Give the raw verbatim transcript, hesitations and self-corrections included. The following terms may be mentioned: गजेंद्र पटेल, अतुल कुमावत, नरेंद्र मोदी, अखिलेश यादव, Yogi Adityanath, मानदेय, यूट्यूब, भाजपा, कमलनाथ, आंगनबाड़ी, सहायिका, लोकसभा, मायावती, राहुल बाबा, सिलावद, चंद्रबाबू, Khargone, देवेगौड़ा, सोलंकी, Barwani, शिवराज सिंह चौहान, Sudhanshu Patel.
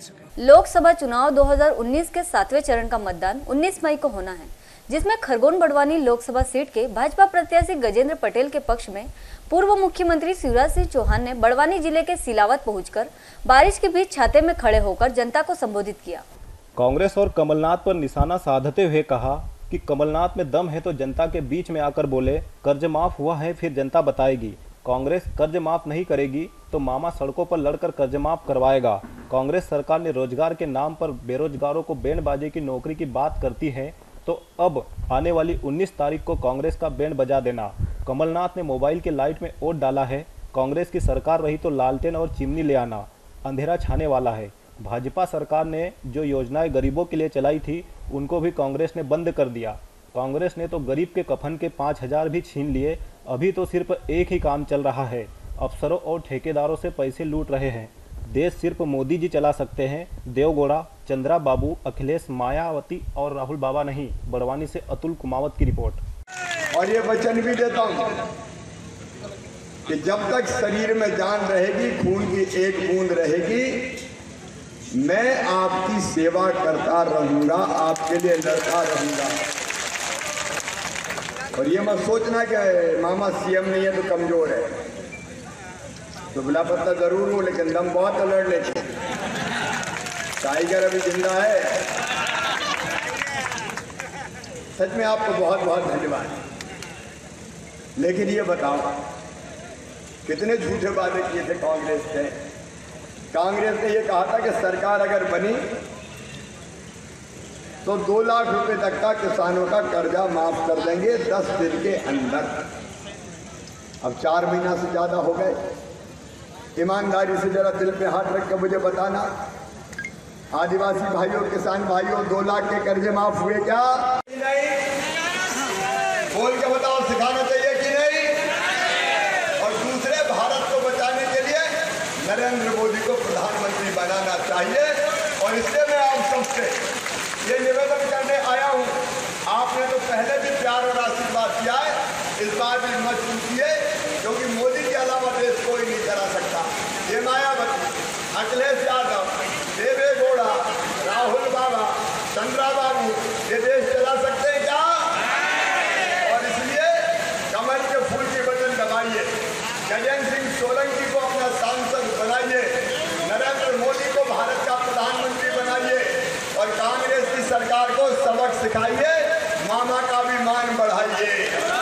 कर सके। लोकसभा चुनाव दो हज़ार उन्नीस के सातवें चरण का मतदान उन्नीस मई को होना है, जिसमें खरगोन बड़वानी लोकसभा सीट के भाजपा प्रत्याशी गजेंद्र पटेल के पक्ष में पूर्व मुख्यमंत्री शिवराज सिंह चौहान ने बड़वानी जिले के सिलावत पहुंचकर बारिश के बीच छाते में खड़े होकर जनता को संबोधित किया। कांग्रेस और कमलनाथ पर निशाना साधते हुए कहा कि कमलनाथ में दम है तो जनता के बीच में आकर बोले, कर्ज माफ हुआ है फिर जनता बताएगी। कांग्रेस कर्ज माफ नहीं करेगी तो मामा सड़कों पर लड़कर कर्ज माफ करवाएगा। कांग्रेस सरकार ने रोजगार के नाम पर बेरोजगारों को बैंडबाजी की नौकरी की बात करती है तो अब आने वाली उन्नीस तारीख को कांग्रेस का बैंड बजा देना। कमलनाथ ने मोबाइल के लाइट में वोट डाला है। कांग्रेस की सरकार रही तो लालटेन और चिमनी ले आना, अंधेरा छाने वाला है। भाजपा सरकार ने जो योजनाएं गरीबों के लिए चलाई थी उनको भी कांग्रेस ने बंद कर दिया। कांग्रेस ने तो गरीब के कफन के पाँच हज़ार भी छीन लिए। अभी तो सिर्फ एक ही काम चल रहा है, अफसरों और ठेकेदारों से पैसे लूट रहे हैं। देश सिर्फ मोदी जी चला सकते हैं, देवेगौड़ा, चंद्रबाबू, अखिलेश, मायावती और राहुल बाबा नहीं। बड़वानी से अतुल कुमावत की रिपोर्ट। और ये वचन भी देता हूँ कि जब तक शरीर में जान रहेगी, खून की एक बूंद रहेगी, मैं आपकी सेवा करता रहूंगा, आपके लिए लड़ता रहूंगा। और ये मत सोचना कि मामा सीएम नहीं है तो कमजोर है, दुबला पत्ता जरूर हूं लेकिन दम बहुत अलर्ट लेके। टाइगर अभी जिंदा है। सच में आपको बहुत बहुत धन्यवाद। लेकिन ये बताओ कितने झूठे वादे किए थे कांग्रेस ने। कांग्रेस ने यह कहा था कि सरकार अगर बनी तो दो लाख रुपए तक का किसानों का कर्जा माफ कर देंगे दस दिन के अंदर। अब चार महीना से ज्यादा हो गए। ईमानदारी से जरा दिल पे हाथ रख कर मुझे बताना, आदिवासी भाइयों, किसान भाइयों, दो लाख के कर्जे माफ हुए क्या? नहीं, बोल के बताओ, सिखाना चाहिए कि नहीं? और दूसरे, भारत को बचाने के लिए नरेंद्र मोदी को प्रधानमंत्री बनाना चाहिए। और इसलिए मैं आप सबसे ये निवेदन करने आया हूँ, आपने तो पहले भी प्यार और आशीर्वाद किया है, इस बार भी मत चूकिए, क्योंकि मोदी के अलावा देश कोई नहीं करा सकता। ये मायावती, अखिलेश यादव, देवेगौड़ा, राहुल बाबा, चंद्रबाबू, ये देश चला सकते हैं क्या? और इसलिए कमल के फूल की बटन दबाइए, गजेंद्र सिंह सोलंकी को अपना सांसद बनाइए, नरेंद्र मोदी को भारत का प्रधानमंत्री बनाइए और कांग्रेस की सरकार को सबक सिखाइए, मामा का भी मान बढ़ाइए।